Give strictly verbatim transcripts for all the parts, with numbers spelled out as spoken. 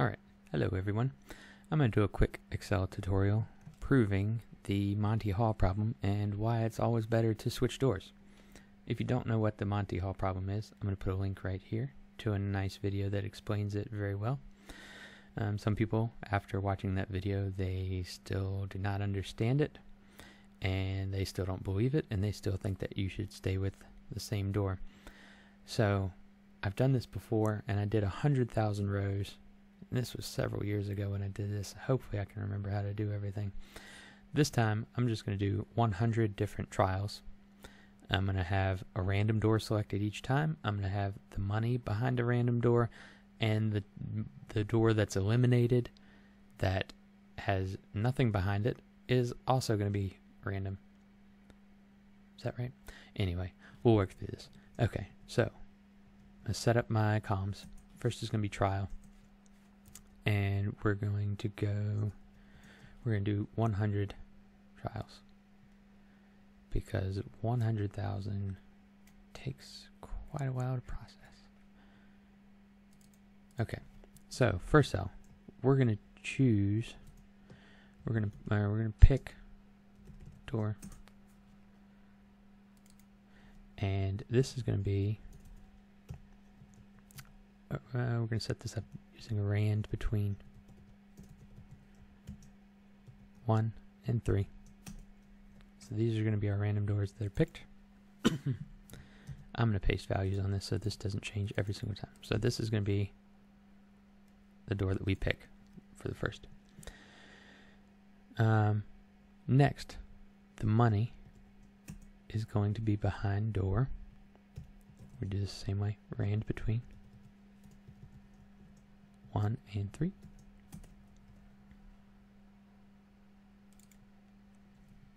Alright, hello everyone. I'm going to do a quick Excel tutorial proving the Monty Hall problem and why it's always better to switch doors. If you don't know what the Monty Hall problem is, I'm going to put a link right here to a nice video that explains it very well. Um, some people, after watching that video, they still do not understand it, and they still don't believe it, and they still think that you should stay with the same door. So I've done this before, and I did a hundred thousand rows. This was several years ago when I did this. Hopefully I can remember how to do everything. This time I'm just going to do one hundred different trials. I'm going to have a random door selected each time. I'm going to have the money behind a random door, and the the door that's eliminated that has nothing behind it is also going to be random. Is that right? Anyway, we'll work through this. Okay, so I'm going to set up my columns. First is going to be trial, and we're going to go we're going to do one hundred trials, because one hundred thousand takes quite a while to process. Okay, so first cell, we're going to choose we're going to uh, we're going to pick door, and this is going to be uh, we're going to set this up using a rand between one and three. So these are going to be our random doors that are picked. I'm going to paste values on this so this doesn't change every single time. So this is going to be the door that we pick for the first. Um, next, the money is going to be behind door. We do this the same way, rand between one and three.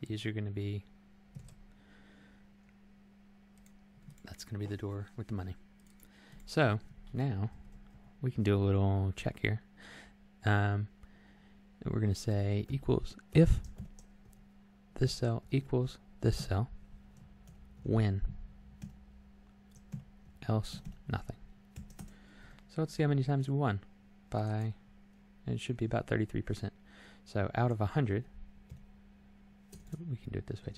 These are going to be, that's going to be the door with the money. So now we can do a little check here. Um, we're going to say equals if this cell equals this cell, when else nothing. So let's see how many times we won by, and it should be about thirty-three percent. So out of one hundred, we can do it this way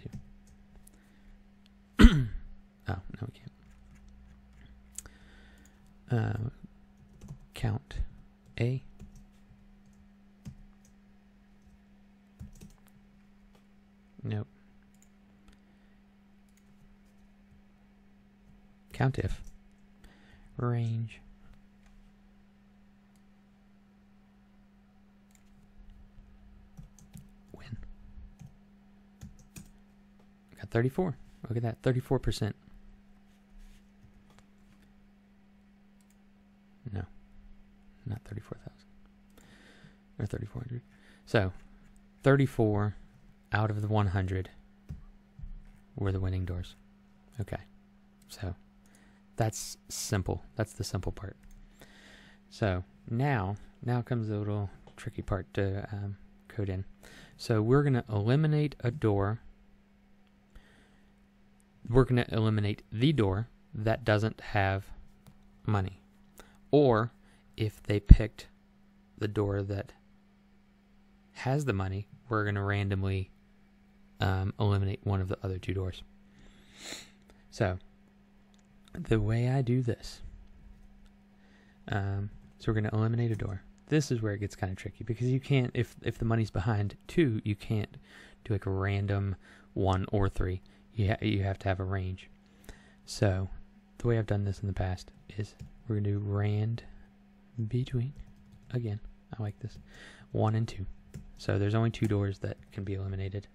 too. Oh, no, we can't. Uh, count A. Nope. Count if. Range. thirty-four. Look at that, thirty-four percent. No, not thirty-four thousand. Or thirty-four hundred. So, thirty-four out of the one hundred were the winning doors. Okay, so that's simple. That's the simple part. So, now, now comes the little tricky part to um, code in. So, we're going to eliminate a door. We're going to eliminate the door that doesn't have money, or if they picked the door that has the money, we're going to randomly um, eliminate one of the other two doors. So the way I do this, um, so we're going to eliminate a door. This is where it gets kind of tricky, because you can't, if, if the money's behind two, you can't do like a random one or three. You, ha you have to have a range. So the way I've done this in the past is we're going to do rand between, again, I like this, one and two. So there's only two doors that can be eliminated.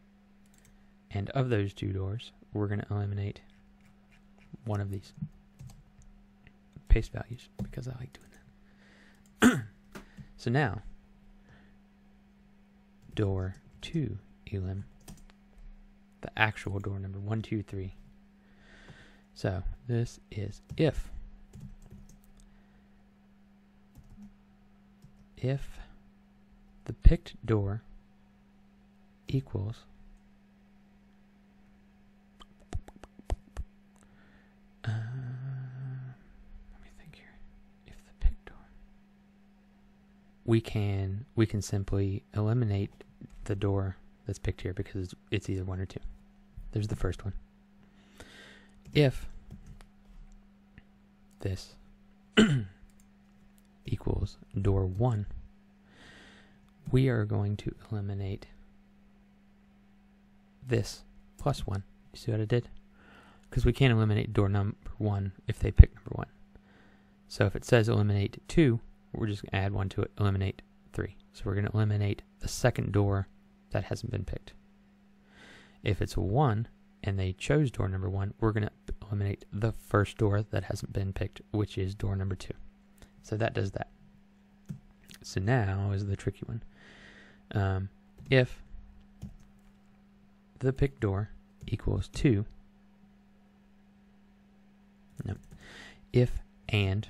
And of those two doors, we're going to eliminate one of these. Paste values, because I like doing that. So now, door two elim. The actual door number one, two, three. So this is if if the picked door equals uh, let me think here. If the picked door we can we can simply eliminate the door that's picked here because it's either one or two. There's the first one. If this equals door one, we are going to eliminate this plus one. You see what I did? Because we can't eliminate door number one if they pick number one. So if it says eliminate two, we're just going to add one to it, eliminate three. So we're going to eliminate the second door that hasn't been picked. If it's one and they chose door number one, we're going to eliminate the first door that hasn't been picked, which is door number two. So that does that. So now is the tricky one. Um, if the picked door equals two, no, if and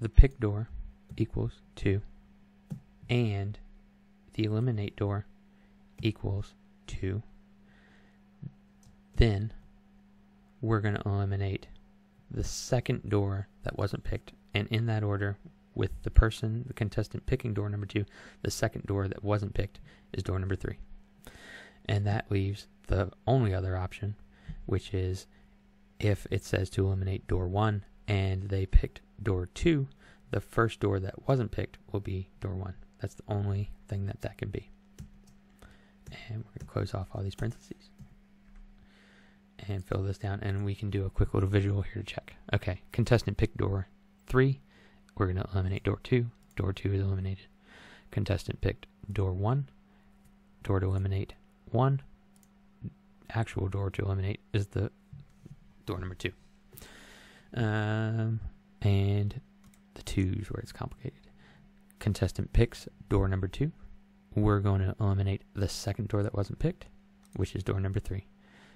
the pick door equals two and the eliminate door equals two, then we're going to eliminate the second door that wasn't picked, and in that order, with the person, the contestant picking door number two, the second door that wasn't picked is door number three. And that leaves the only other option, which is if it says to eliminate door one and they picked door two, the first door that wasn't picked will be door one. That's the only thing that that can be. And we're going to close off all these parentheses and fill this down, and we can do a quick little visual here to check. Okay, contestant picked door three. We're going to eliminate door two. Door two is eliminated. Contestant picked door one. Door to eliminate one. Actual door to eliminate is the door number two. Um, and the two's where it's complicated. Contestant picks door number two. We're going to eliminate the second door that wasn't picked, which is door number three.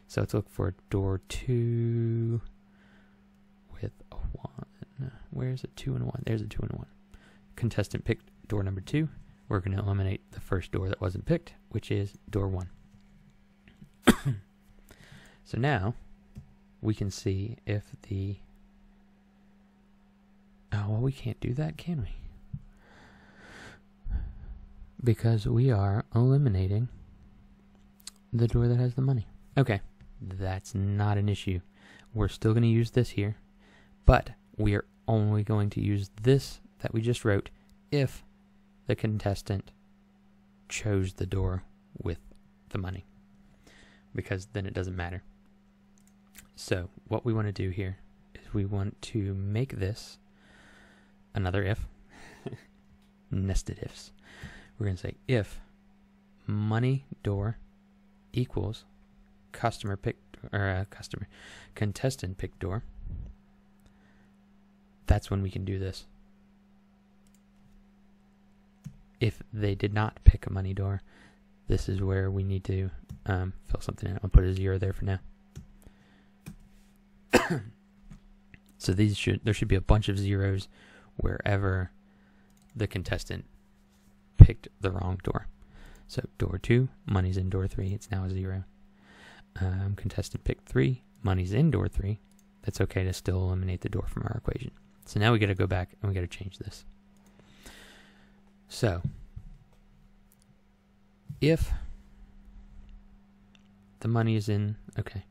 So let's look for door two with a one. Where's a two and a one? There's a two and a one. Contestant picked door number two. We're going to eliminate the first door that wasn't picked, which is door one. So now we can see if the... Oh, well, we can't do that, can we? Because we are eliminating the door that has the money. Okay, that's not an issue. We're still going to use this here, but we are only going to use this that we just wrote if the contestant chose the door with the money, because then it doesn't matter. So what we want to do here is we want to make this another if, nested ifs. We're going to say if money door equals customer pick or uh, customer contestant pick door, that's when we can do this. If they did not pick a money door, this is where we need to um, fill something in. I'll put a zero there for now. So these should there should be a bunch of zeros wherever the contestant picked the wrong door. So door two, money's in door three. It's now a zero. Um, contestant pick three, money's in door three. That's okay to still eliminate the door from our equation. So now we got to go back and we got to change this. So if the money is in, okay,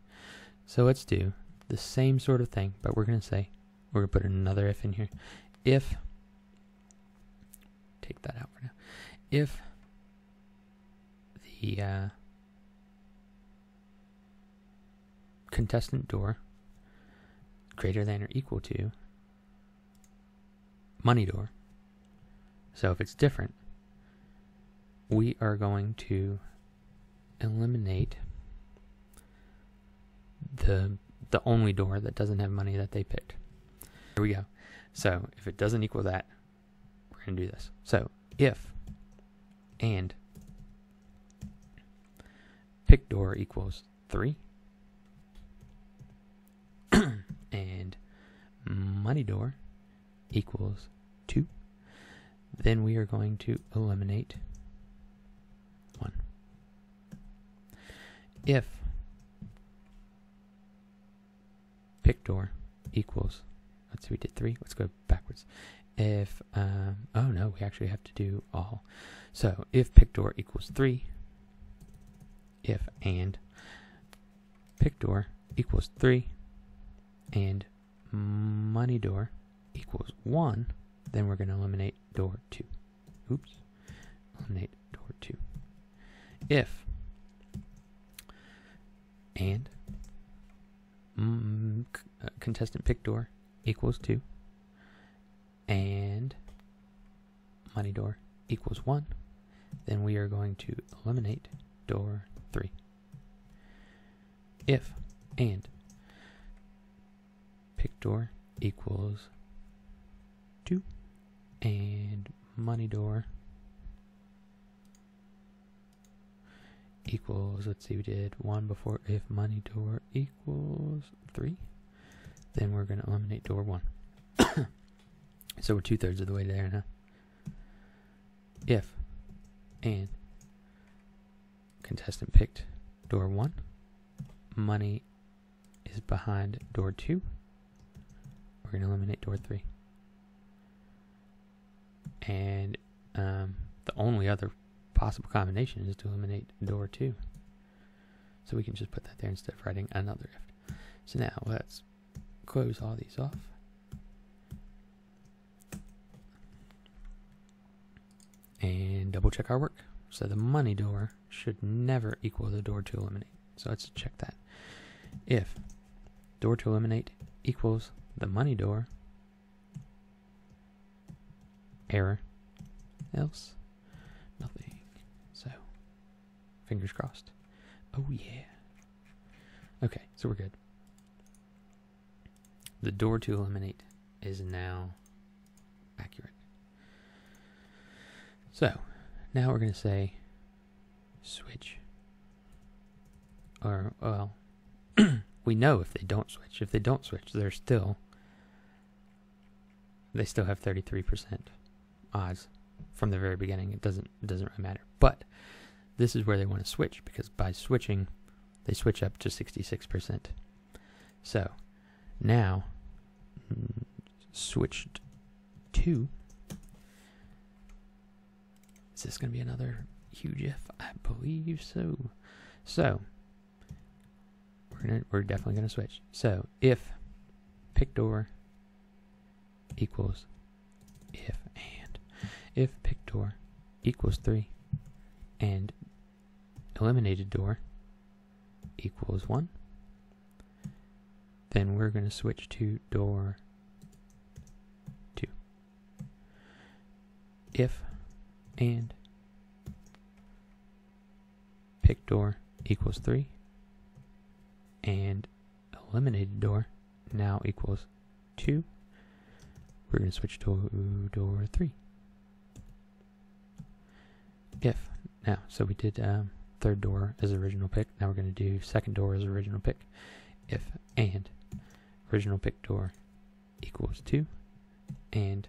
so let's do the same sort of thing, but we're going to say, we're going to put another if in here. If, take that out for now, if the uh, contestant door greater than or equal to money door. So if it's different, we are going to eliminate the the only door that doesn't have money that they picked. Here we go. So if it doesn't equal that, we're going to do this. So if and pick door equals three, and money door equals two, then we are going to eliminate one. If pick door equals, let's see, we did three, let's go backwards. if, um, oh no, we actually have to do all. So if pictor equals three, if and pictor equals three and money door equals one, then we're going to eliminate door two. Oops, eliminate door two. If and mm, uh, contestant pictor equals two and money door equals one, then we are going to eliminate door three. If and pictor equals two and money door equals, let's see, we did one before, if money door equals three, then we're going to eliminate door one. So we're two-thirds of the way there now. If and contestant picked door one, money is behind door two, we're going to eliminate door three. And um, the only other possible combination is to eliminate door two. So we can just put that there instead of writing another if. So now let's close all these off. And double check our work. So the money door should never equal the door to eliminate. So let's check that. If door to eliminate equals the money door, error, else, nothing. So, fingers crossed. Oh yeah. Okay, so we're good. The door to eliminate is now accurate. So, now we're going to say switch, or, well, we know if they don't switch. If they don't switch, they're still, they still have thirty-three percent odds from the very beginning. It doesn't, it doesn't really matter. But this is where they want to switch, because by switching, they switch up to sixty-six percent. So now switched to, is this going to be another huge if? I believe so. So we're gonna, we're definitely going to switch. So if pictor equals if and, if pictor equals three and eliminated door equals one, then we're going to switch to door two. If and pictor equals three and eliminated door now equals two, we're going to switch to door three. If now, so we did um, third door as original pick. Now we're going to do second door as original pick. If and original pick door equals two and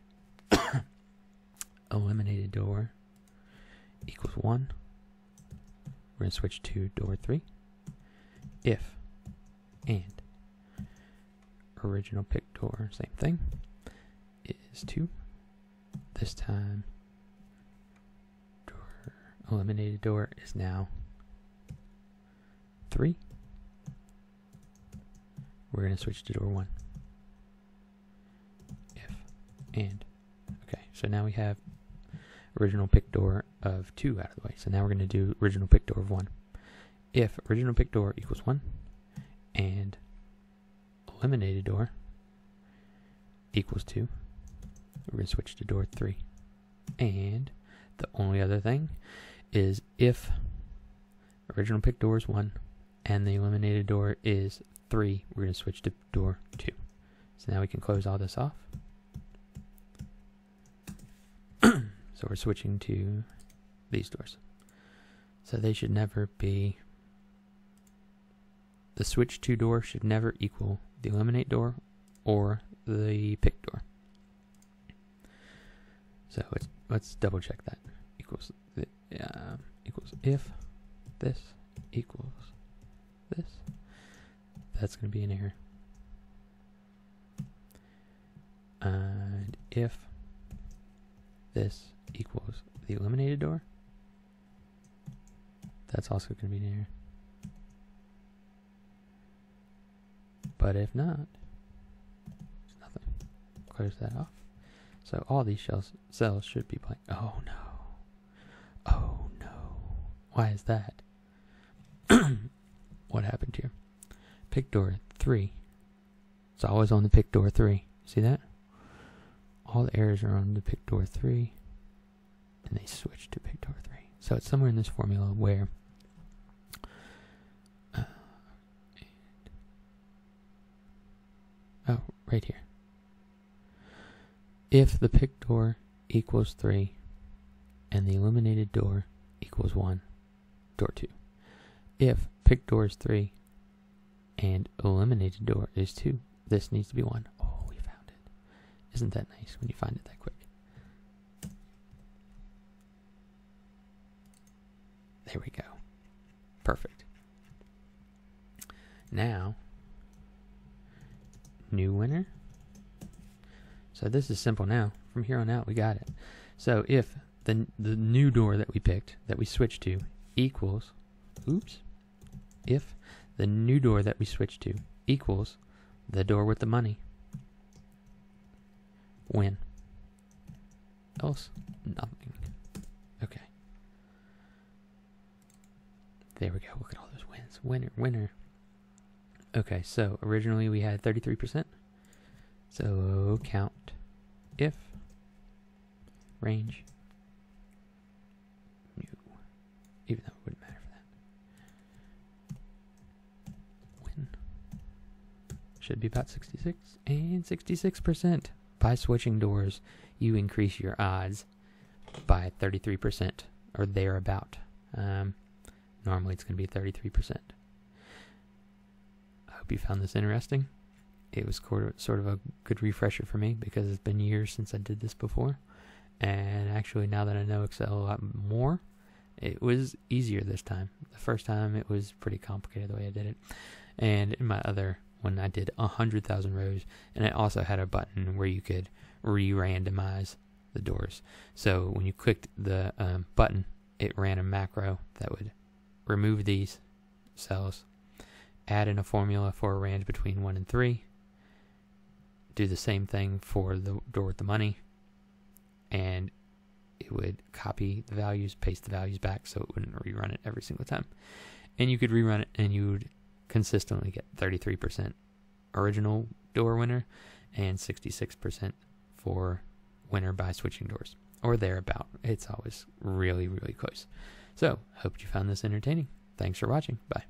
eliminated door equals one, we're going to switch to door three. If and original pick door, same thing, is two. This time eliminated door is now three. We're going to switch to door one. If and, okay, so now we have original pick door of two out of the way. So now we're going to do original pick door of one. If original pick door equals one and eliminated door equals two, we're going to switch to door three. And the only other thing is if original pick door is one and the eliminated door is three, we're going to switch to door two. So now we can close all this off. So we're switching to these doors. So they should never be, the switch to door should never equal the eliminate door or the pick door. So let's, let's double check that. Equals the, uh, equals if this equals this, that's going to be an error. And if this equals the eliminated door. That's also going to be near. But if not, it's nothing. Close that off. So all these shells, cells should be blank. Oh no. Oh no. Why is that? What happened here? Pick door three. It's always on the pick door three. See that? All the errors are on the pick door three. And they switch to pick door three. So it's somewhere in this formula where uh, oh, right here. If the pick door equals three and the illuminated door equals one, door two. If pick door is three and eliminated door is two, this needs to be one. Oh, we found it. Isn't that nice when you find it that quick? There we go. Perfect. Now, new winner. So this is simple now. From here on out, we got it. So if the, the new door that we picked, that we switched to, equals, oops, if the new door that we switched to equals the door with the money, win. Else, nothing. Okay. There we go. Look at all those wins. Winner, winner. Okay, so originally we had thirty-three percent. So count if range new, even though it wouldn't matter for that. Win should be about sixty-six, and sixty-six percent. By switching doors, you increase your odds by thirty-three percent or thereabout. Um, Normally it's going to be thirty-three percent. I hope you found this interesting. It was sort of a good refresher for me because it's been years since I did this before. And actually now that I know Excel a lot more, it was easier this time. The first time it was pretty complicated the way I did it. And in my other one I did one hundred thousand rows, and it also had a button where you could re-randomize the doors. So when you clicked the um, button, it ran a macro that would remove these cells, add in a formula for a range between one and three, do the same thing for the door with the money, and it would copy the values, paste the values back so it wouldn't rerun it every single time. And you could rerun it and you would consistently get thirty-three percent original door winner and sixty-six percent for winner by switching doors, or thereabout. It's always really, really close. So, hope you found this entertaining. Thanks for watching. Bye.